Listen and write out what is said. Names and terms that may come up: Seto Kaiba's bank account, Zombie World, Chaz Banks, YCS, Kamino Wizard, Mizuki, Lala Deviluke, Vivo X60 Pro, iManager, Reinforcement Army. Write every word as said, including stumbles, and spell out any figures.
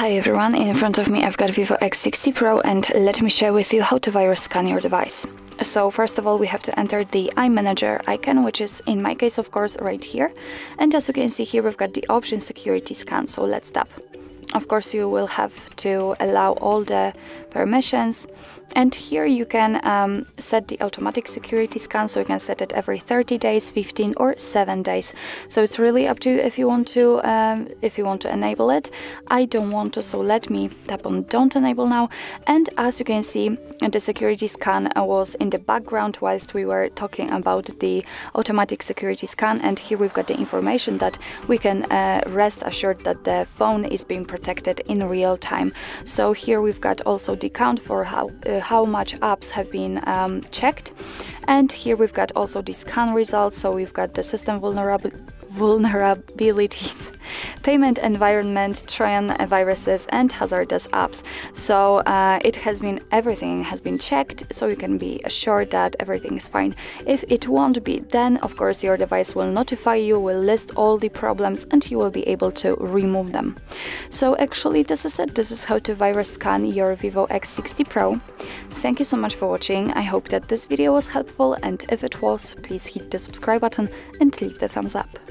Hi everyone, in front of me I've got Vivo X sixty Pro, and let me share with you how to virus scan your device. So first of all, we have to enter the iManager icon, which is in my case of course right here, and as you can see here we've got the option security scan, so let's tap. Of course you will have to allow all the permissions, and here you can um, set the automatic security scan, so you can set it every thirty days, fifteen or seven days. So it's really up to you if you want to um, if you want to enable it. I don't want to, so let me tap on don't enable now, and as you can see the security scan was in the background whilst we were talking about the automatic security scan, and here we've got the information that we can uh, rest assured that the phone is being protected protected in real time. So here we've got also the count for how uh, how much apps have been um, checked, and here we've got also the scan results, so we've got the system vulnerab vulnerabilities, payment environment, Trojan viruses and hazardous apps. So uh, it has been everything has been checked, so you can be assured that everything is fine. If it won't be, then of course your device will notify you, will list all the problems, and you will be able to remove them. So actually this is it. This is how to virus scan your Vivo X sixty Pro. Thank you so much for watching. I hope that this video was helpful, and if it was, please hit the subscribe button and leave the thumbs up.